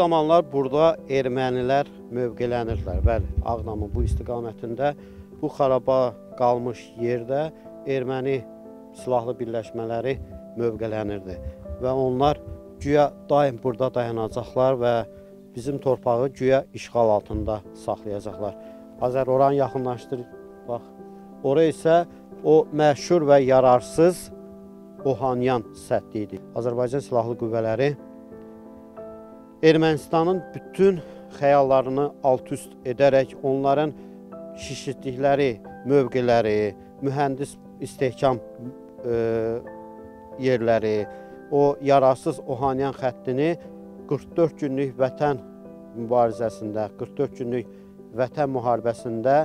zamanlar burada ermənilər mövqelənirlər. Bəli, Ağdamın bu istiqamətində, bu xaraba qalmış yerdə erməni silahlı birləşmələri mövqelənirdi. Və onlar güya daim burada dayanacaqlar və bizim torpağı güya işğal altında saxlayacaqlar. Azər oran yaxınlaşdır, bax. Oraya isə o məşhur və yararsız Ohanyan səddi idi. Azərbaycan Silahlı Qüvvələri Ermənistanın bütün xəyallarını alt-üst edərək onların şişirdikləri mövqeləri, mühəndis istehkam yerləri, o yararsız Ohanyan xəttini 44 günlük vətən mübarizəsində, 44 günlük vətən müharibəsində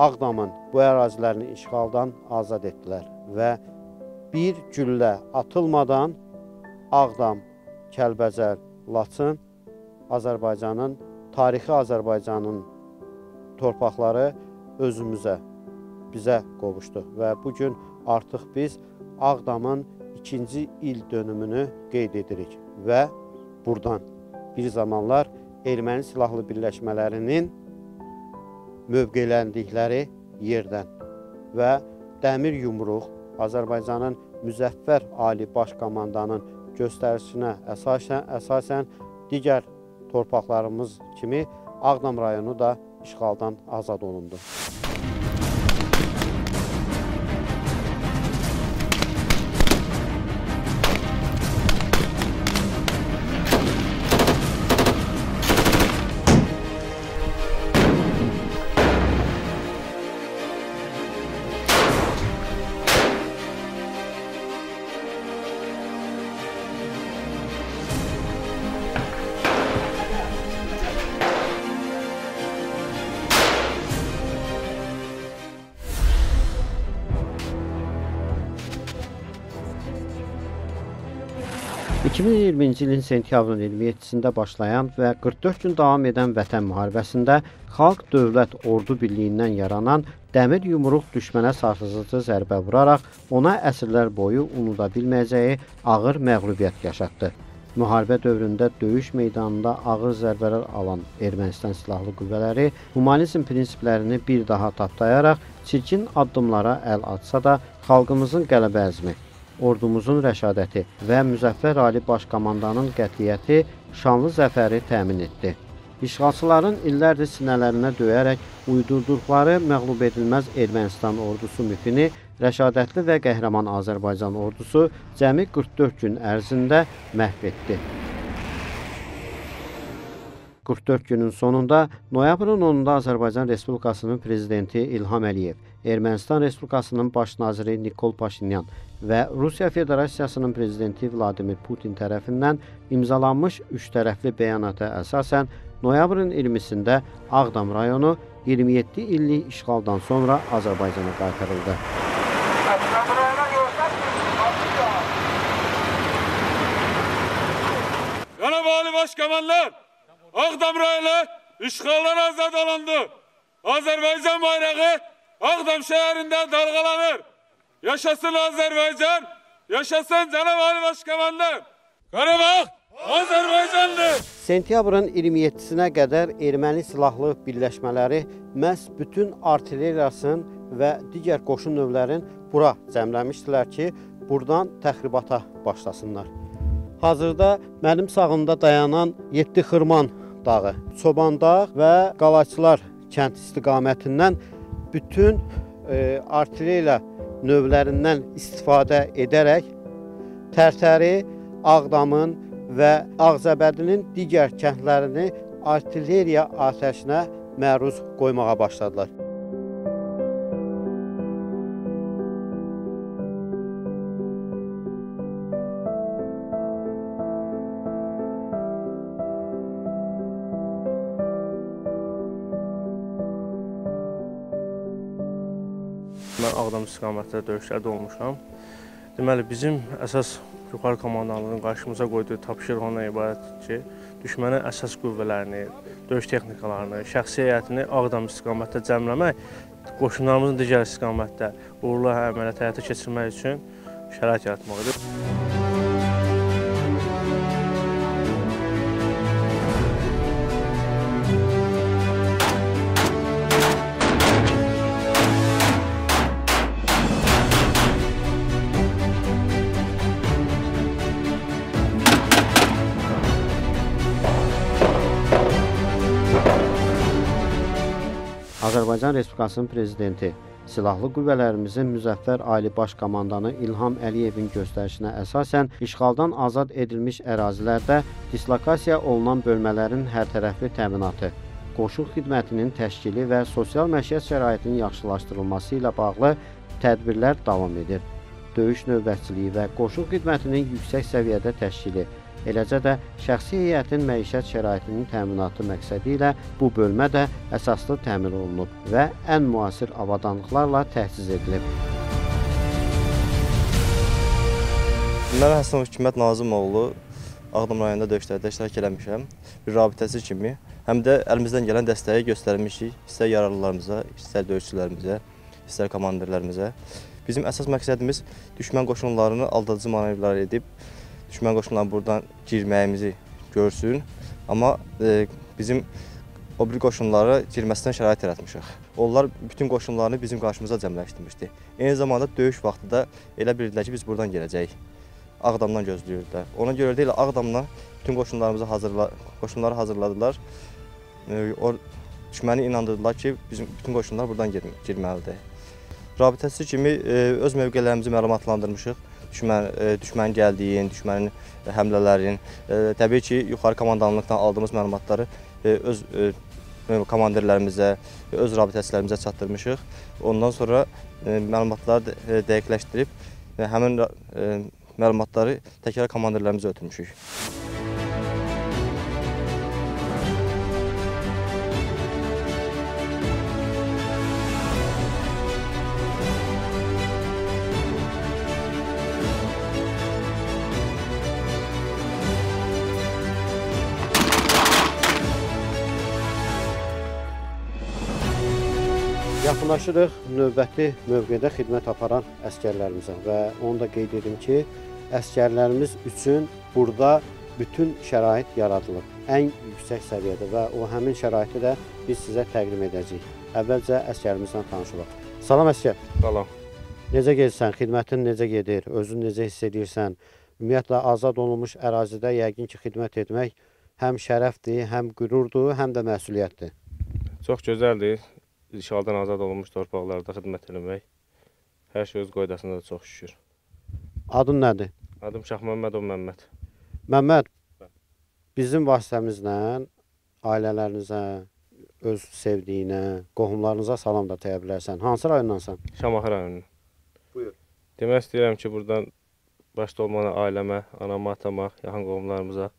Ağdamın bu ərazilərini işğaldan azad etdilər və bir güllə atılmadan Ağdam, Kəlbəcər, Laçın Azərbaycanın, tarixi Azərbaycanın torpaqları özümüzə, bizə qovuşdu və bugün artıq biz Ağdamın 2-ci il dönümünü qeyd edirik və buradan bir zamanlar erməni silahlı birləşmələrinin mövqeləndikləri yerdən və dəmir yumruq Azərbaycanın müzəffər Ali Baş Komandanın göstərişinə əsasən digər torpaqlarımız kimi Ağdam rayonu da işğaldan azad olundu. Şimdi 2020-ci ilin sentyabrın 27-sində başlayan və 44 gün davam edən vətən müharibəsində xalq dövlət ordu birliyindən yaranan dəmir yumruq düşmənə sarsıcı zərbə vuraraq ona əsrlər boyu unuda bilməyəcəyi ağır məğlubiyyət yaşatdı. Müharibə dövründə döyüş meydanında ağır zərbələr alan Ermənistan silahlı qüvvələri humanizm prinsiplərini bir daha tapdayaraq çirkin addımlara əl atsa da xalqımızın qələbə əzmi, ordumuzun rəşadəti və Müzəffər Ali Baş Komandanın qətiyyəti şanlı zəfəri təmin etdi. İşğalçıların illərdir sinələrinə döyərək uydurduqları məğlub edilməz Ermənistan ordusu mifini rəşadətli və qəhrəman Azərbaycan ordusu cəmi 44 gün ərzində məhv etdi. 44 günün sonunda noyabrın 10-da Azərbaycan Respublikasının prezidenti İlham Əliyev, Ermənistan Respublikasının baş naziri Nikol Paşinyan və Rusiya Federasiyasının prezidenti Vladimir Putin tərəfindən imzalanmış üçtərəfli bəyanata əsasən noyabrın 20-sində Ağdam rayonu 27 illik işğaldan sonra Azərbaycana qaytarıldı. Cənab Ali Başkomandan, Ağdam rayonu işğaldan azad olundu. Azərbaycan bayrağı Ağdam şəhərində dalğalanır. Yaşasın Azərbaycan, yaşasın Cənab Ali Başkomandan. Qarabağ Azərbaycandır. Sentyabrın 27-sinə qədər erməni silahlı birləşmələri məhz bütün artilleriyasının və digər qoşun növlərin bura cəmləmişdilər ki, buradan təxribata başlasınlar. Hazırda mənim sağımda dayanan 7 Xırman dağı, Çobandağ və Qalaçılar kənd istiqamətindən bütün artilleriya növlərindən istifadə edərək Tərtəri, Ağdamın və Ağzəbərinin digər kəndlərini artilleriya atəşinə məruz qoymağa başladılar. Mən Ağdam istiqamətində döyüşlərdə olmuşam. Deməli, bizim əsas yuxarı komandanlığın qarşımıza qoyduğu tapşırıq ona ibarətdir ki, düşmənin əsas qüvvələrini, döyüş texnikalarını, şəxsi heyətini Ağdam istiqamətində cəmləmək, qoşunlarımızın digər istiqamətdə uğurlu əməliyyat həyata keçirmək üçün şərait yaratmaqdır. Azərbaycan Respublikasının Prezidenti Silahlı qüvvələrimizin müzəffər Ali Baş Komandanı İlham Əliyevin göstərişinə əsasən işğaldan azad edilmiş ərazilərdə dislokasiya olunan bölmələrin hərtərəfli təminatı, qoşu xidmətinin təşkili və sosial məişət şəraitinin yaxşılaşdırılması ilə bağlı tədbirlər davam edir. Döyüş növbətçiliyi və qoşu xidmətinin yüksək səviyyədə təşkili, eləcə də şəxsi heyətin məişət şəraitinin təminatı məqsədi ilə bu bölmə də əsaslı təmir olunub və ən müasir avadanlıqlarla təchiz edilib. Mən Həsənov Hikmət Nazımoğlu Ağdam rayonunda döyüşlərdə iştirak eləmişəm. Bir rabitəsi kimi həm də əlimizdən gələn dəstəyi göstərmişik, istər yararlılarımıza, istər döyüşçülərimizə, istər komandirlərimizə. Bizim əsas məqsədimiz düşmən qoşunlarını aldadıcı manevrlər edib, düşmən qoşunlarını buradan girməyimizi görsün. Amma bizim o bir qoşunları girməsinə şərait yaratmışıq. Onlar bütün qoşunlarını bizim qarşımıza cəmləşdirmişdi. Eyni zamanda döyüş vaxtı da elə bildilər ki, biz buradan gələcəyik. Ağdamdan gözləyirdilər. Ona görə də elə Ağdamdan bütün qoşunları hazırladılar. Düşməni inandırdılar ki, bizim bütün qoşunlar buradan girməlidir. Rabitəsi kimi öz mövqelərimizi məlumatlandırmışıq. Düşmənin gəldiyin, düşmənin həmlələrin, təbii ki, yuxarı komandanlıqdan aldığımız məlumatları öz komandirlərimizə, öz rabitəçilərimizə çatdırmışıq. Ondan sonra məlumatları dəqiqləşdirib, həmin məlumatları təkrar komandirlərimizə ötürmüşük. Yaxınlaşırıq növbəti mövqedə xidmət aparan əskərlərimizə və onu da qeyd edim ki, əskərlərimiz üçün burada bütün şərait yaradılıb, ən yüksək səviyyədə və o həmin şəraiti də biz sizə təqdim edəcəyik. Əvvəlcə əskərimizlə tanışılaq. Salam əskər. Salam. Necə gedirsən, xidmətin necə gedir, özün necə hiss edirsən? Ümumiyyətlə, azad olunmuş ərazidə yəqin ki, xidmət etmək həm şərəfdir, həm qürurdur, həm də məsuliyyətdir. Çox gözəldir. İşğaldan azad olunmuş torpaqlarda xidmət eləmək, hər şey öz qoydasında da çox şükür. Adın nədir? Adım Şahməmmədov Məmməd. Məmməd, bizim vasitəmizlə ailələrinizə, öz sevdiyinə, qohumlarınıza salam da təyə bilərsən. Hansı rayondansan? Şamaxı rayonundan. Buyur. Demək istəyirəm ki, buradan başda olmalı ailəmə, anama, atama, yaxın qohumlarımıza,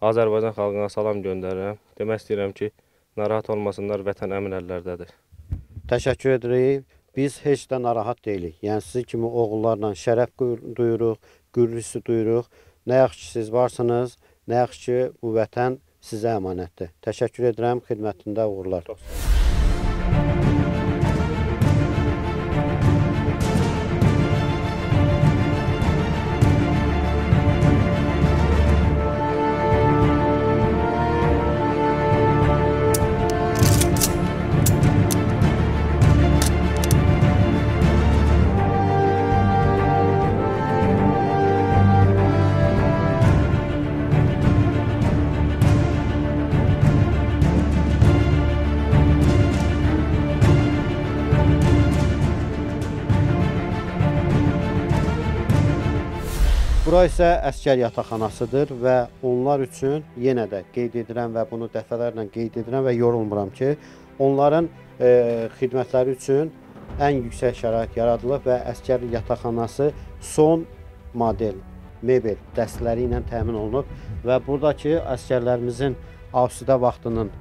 Azərbaycan xalqına salam göndərirəm. Demək istəyirəm ki, narahat olmasınlar, vətən əmin əllərdədir. Təşəkkür edirik. Biz heç də narahat deyilik. Yəni, sizi kimi oğullarla şərəf duyuruq, qürür hissi duyuruq. Nə yaxşı ki, siz varsınız, nə yaxşı ki, bu vətən sizə əmanətdir. Təşəkkür edirəm, xidmətində uğurlar. Bura isə əskər yataqxanasıdır və onlar üçün yenə də qeyd edirəm və bunu dəfələrlə qeyd edirəm və yorulmuram ki, onların xidmətləri üçün ən yüksək şərait yaradılıb və əskər yataqxanası son model mebel dəstələri ilə təmin olunub və buradakı əskərlərimizin asudə vaxtının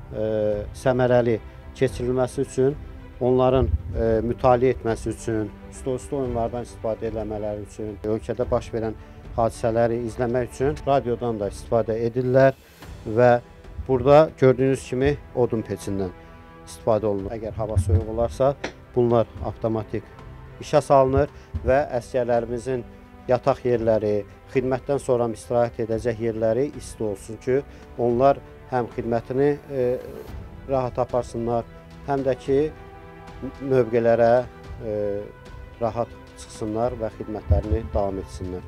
səmərəli keçirilməsi üçün, onların mütaliə etməsi üçün, üstü oyunlardan istifadə etmələri üçün, ölkədə baş verən hadisələri izləmək üçün radiodan da istifadə edirlər və burada gördüyünüz kimi odun peçindən istifadə olunur. Əgər hava soyuq olarsa, bunlar avtomatik işə salınır və əsgərlərimizin yataq yerləri, xidmətdən sonra istirahət edəcək yerləri isti olsun ki, onlar həm xidmətini rahat aparsınlar, həm də ki, mövqelərə rahat çıxsınlar və xidmətlərini davam etsinlər.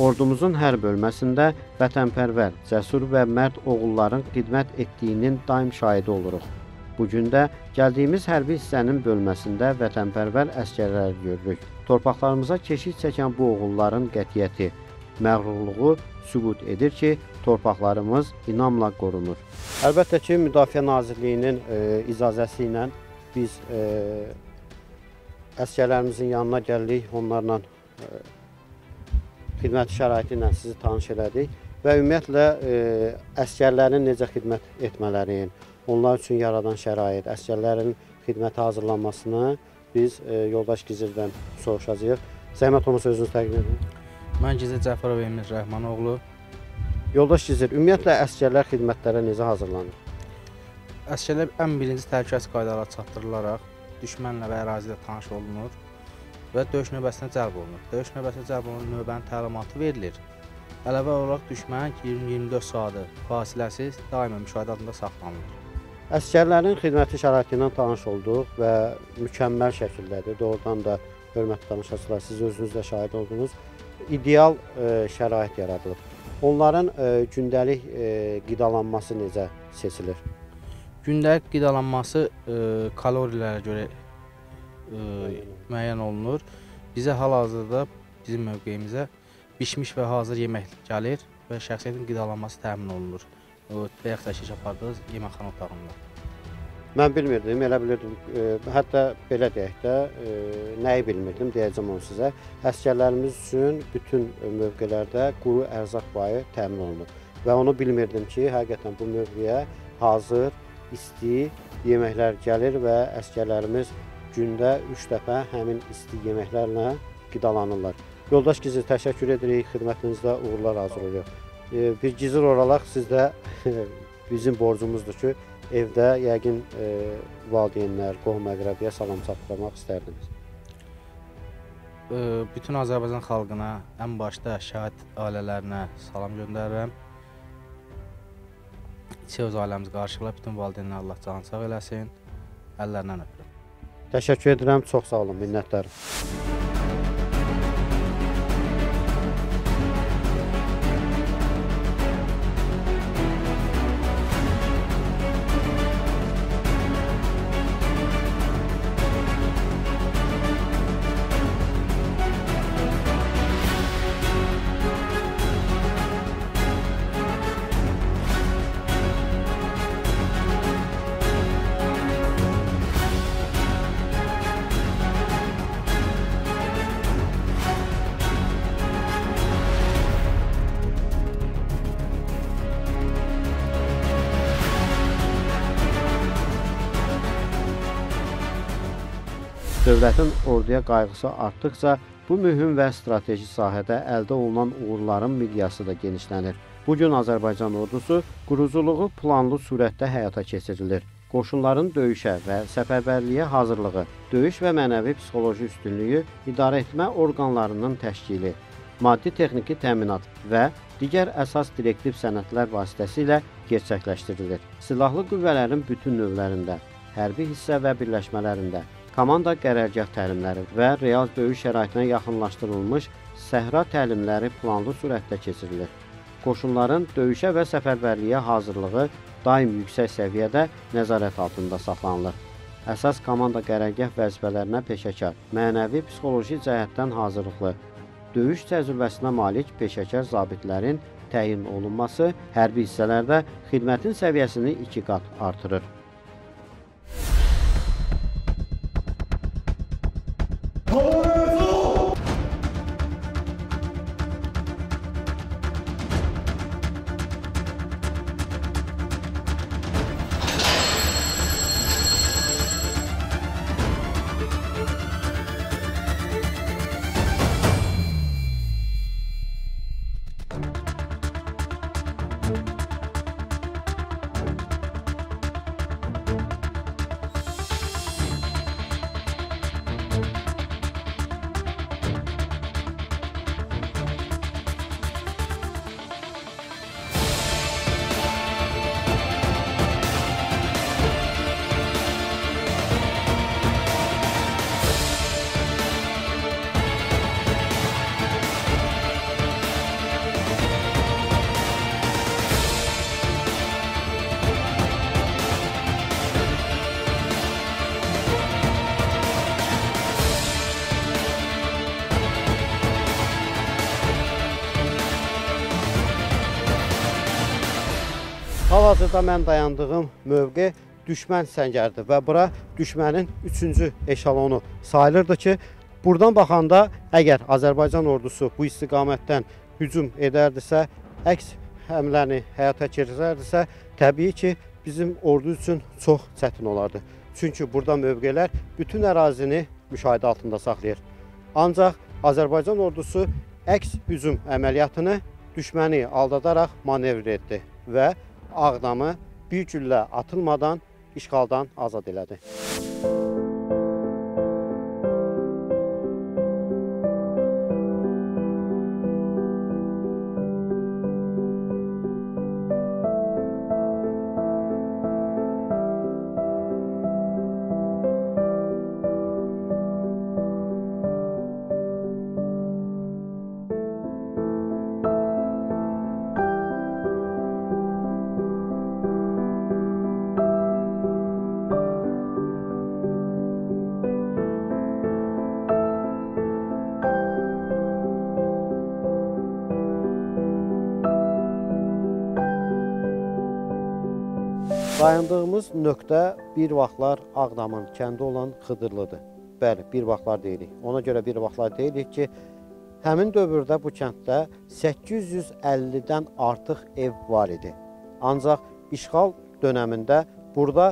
Ordumuzun hər bölməsində vətənpərvər, cəsur və mərd oğulların xidmət etdiyinin daim şahidi oluruq. Bugün də gəldiyimiz hərbi hissənin bölməsində vətənpərvər əskərlər görürük. Torpaqlarımıza keşik çəkən bu oğulların qətiyyəti, məğrurluğu sübut edir ki, torpaqlarımız inamla qorunur. Əlbəttə ki, Müdafiə Nazirliyinin icazəsi ilə biz əskərlərimizin yanına gəldik, onlarla xidmət şəraiti ilə sizi tanış elədik və ümumiyyətlə əskərlərin necə xidmət etmələrini, onlar üçün yaradan şərait, əskərlərin xidmətə hazırlanmasını biz yoldaş Gizirdən soruşacağıq. Zəhmət onu sözünüzü təqdim edin. Mən Gizir Cəfərov Emin Rəhmanoğlu. Yoldaş Gizir, ümumiyyətlə əskərlər xidmətlərə necə hazırlanır? Əskərlər ən birinci təhlükəsiz qaydalara çatdırılaraq düşmənlə və ərazidə tanış olunur və döyüş növbəsinə cəlb olunur. Döyüş növbəsinə cəlb olunur, növbənin təlimatı verilir. Əlavə olaraq düşmənin 20-24 saatı fasiləsiz daima müşahidə altında saxlanılır. Əskərlərin xidməti şəraitindən tanış olduq və mükəmməl şəkildədir. Doğrudan da, hörmətli danışıqçılar, siz özünüz də şahid oldunuz. İdeal şərait yaradılıb. Onların gündəlik qidalanması necə seçilir? Gündəlik qidalanması kalorilərə görə müəyyən olunur. Bizə hal-hazırda, bizim mövqeyimizə bişmiş və hazır yemək gəlir və şəxsiyyətin qidalanması təmin olunur. Bəyək təşkiş yapardınız yeməkxana otağında. Mən bilmirdim, elə bilirdim, hətta belə deyək də, nəyi bilmirdim, deyəcəm onu sizə. Əskərlərimiz üçün bütün mövqelərdə quru ərzaq payı təmin olunur. Və onu bilmirdim ki, həqiqətən bu mövqeyə hazır, isti yeməklər gəlir və əskərlərimiz gündə 3 dəfə həmin isti yeməklərlə qidalanırlar. Yoldaş Gizir, təşəkkür edirik, xidmətinizdə uğurlar arzulayırıq. Bir Gizir oralaq sizdə bizim borcumuzdur ki, evdə yəqin valideynlər, qohum-əqrəbiyə salam çatdırmaq istərdiniz. Bütün Azərbaycan xalqına, ən başda şəhid ailələrinə salam göndərirəm. İçə öz ailəmizi qarşıqla, bütün valideynlər Allah canını sağ eləsin, əllərindən öpürəm. Təşəkkür edirəm, çox sağ olun, minnətlərim. Dövlətin orduya qayğısı artdıqca, bu mühüm və strateji sahədə əldə olunan uğurların miqyası da genişlənir. Bugün Azərbaycan ordusu quruculuğu planlı surətdə həyata keçirilir. Qoşunların döyüşə və səfərbərliyə hazırlığı, döyüş və mənəvi psixoloji üstünlüyü, idarəetmə orqanlarının təşkili, maddi-texniki təminat və digər əsas direktiv sənədlər vasitəsilə gerçəkləşdirilir. Silahlı qüvvələrin bütün növlərində, hərbi hissə və birləşmələrində, komanda qərargah təlimləri və real döyüş şəraitinə yaxınlaşdırılmış səhra təlimləri planlı sürətdə keçirilir. Qoşunların döyüşə və səfərbərliyə hazırlığı daim yüksək səviyyədə nəzarət altında saxlanılır. Əsas komanda qərargah vəzifələrinə peşəkar, mənəvi, psixoloji cəhətdən hazırlıqlı, döyüş təcrübəsinə malik peşəkar zabitlərin təyin olunması hərbi hissələrdə xidmətin səviyyəsini 2 qat artırır. Hal-hazırda mən dayandığım mövqe düşmən səngərdir və bura düşmənin 3-cü eşalonu sayılırdı ki, buradan baxanda əgər Azərbaycan ordusu bu istiqamətdən hücum edərdisə, əks həmləni həyata keçirərdisə, təbii ki, bizim ordu üçün çox çətin olardı. Çünki burada mövqelər bütün ərazini müşahidə altında saxlayır. Ancaq Azərbaycan ordusu əks hücum əməliyyatını düşməni aldadaraq manevr etdi və Ağdamı bir güllə atılmadan işğaldan azad elədi. Dayandığımız nöqtə bir vaxtlar Ağdamın kəndi olan Xıdırlıdır. Bəli, bir vaxtlar deyirik. Ona görə bir vaxtlar deyirik ki, həmin dövrdə bu kənddə 850-dən artıq ev var idi. Ancaq işğal dönəmində burada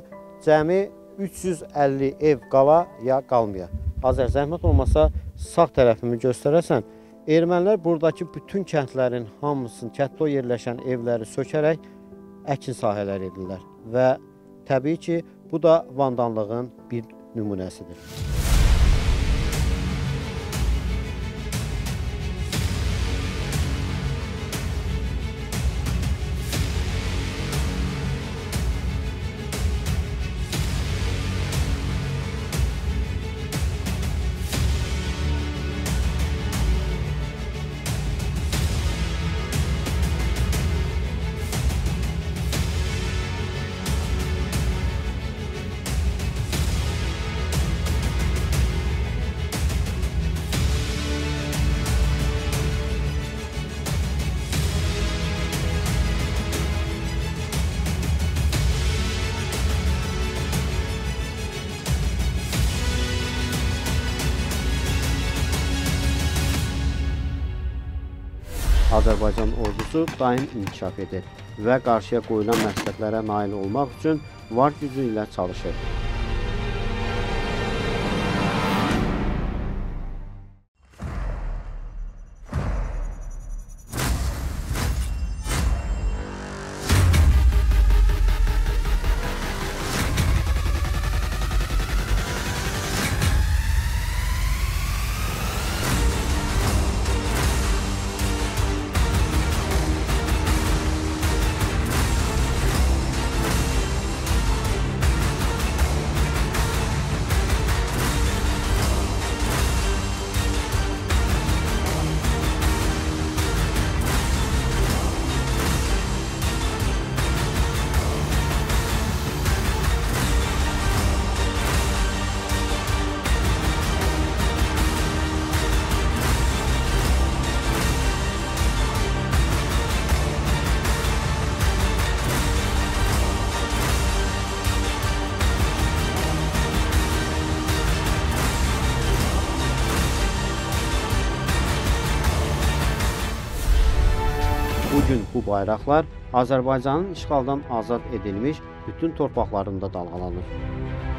cəmi 350 ev qala ya qalmaya. Azər, zəhmət olmasa sağ tərəfimi göstərəsən, ermənilər buradakı bütün kəndlərin hamısını, kənddə yerləşən evləri sökərək əkin sahələri edirlər və təbii ki, bu da vandanlığın bir nümunəsidir. Azərbaycan ordusu daim inkişaf edir və qarşıya qoyulan məqsədlərə nail olmaq üçün var gücü ilə çalışır. Bugün bu bayraqlar Azərbaycanın işğaldan azad edilmiş bütün torpaqlarında dalğalanır.